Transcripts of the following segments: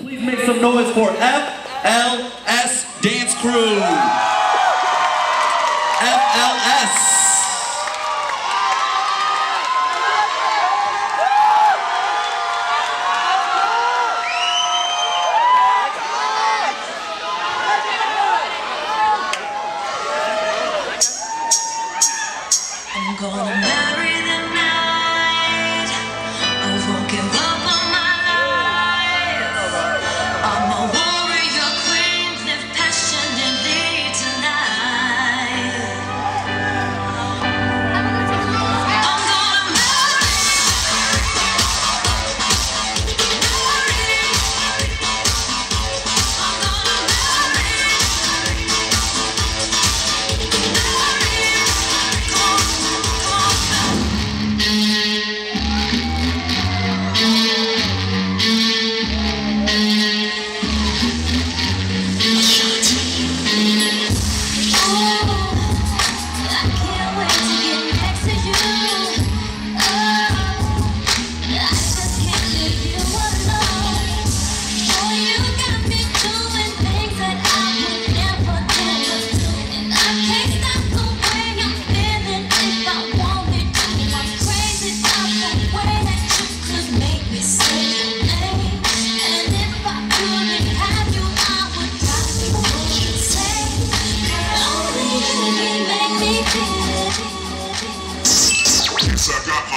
Please make some noise for FLS Dance Crew. FLS. I'm gonna marry the night. I'm walking up on my life. I'm a warrior queen, live passionately tonight. I'm gonna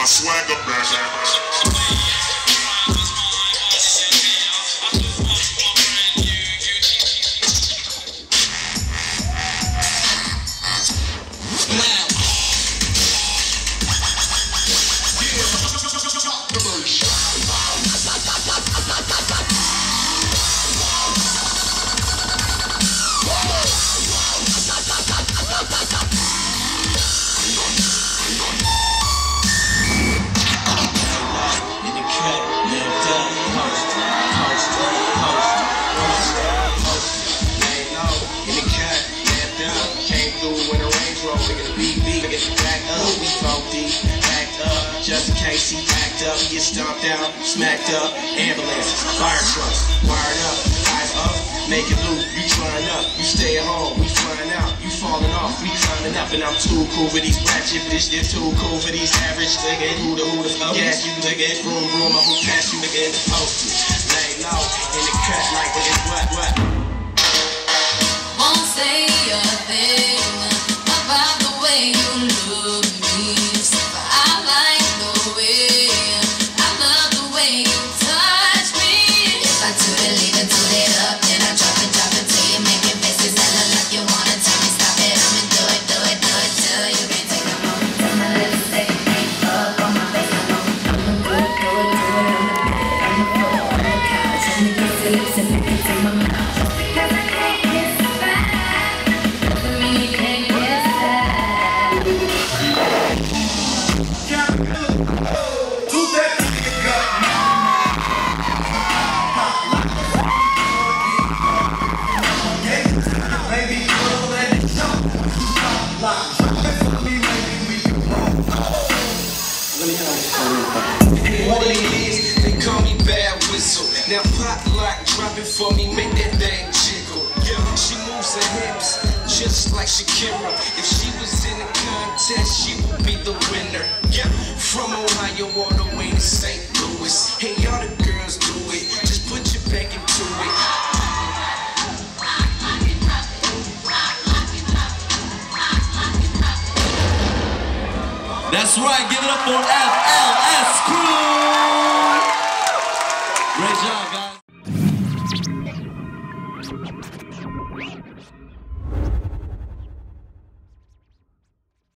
swagger back. Up, you get stomped out, smacked up, ambulances, fire trucks, wired up, eyes up, make it loop, you trying up, you stay at home, we flying out, you falling off, we climbing up, and I'm too cool for these ratchet bitches, they're too cool for these average niggas, who the fuck gas you niggas, room, room, I will pass you niggas, posted, lay low, in the cut like it is what, won't say a thing about the way you look at me, but I like the way. Now pop lock, drop it for me, make that thing jiggle. Yeah, she moves her hips just like Shakira. If she was in a contest, she would be the winner. Yeah, from Ohio all the way to St. Louis. Hey, all the girls do it, just put your back into it. That's right, give it up for FLS Crew! Great job, guys.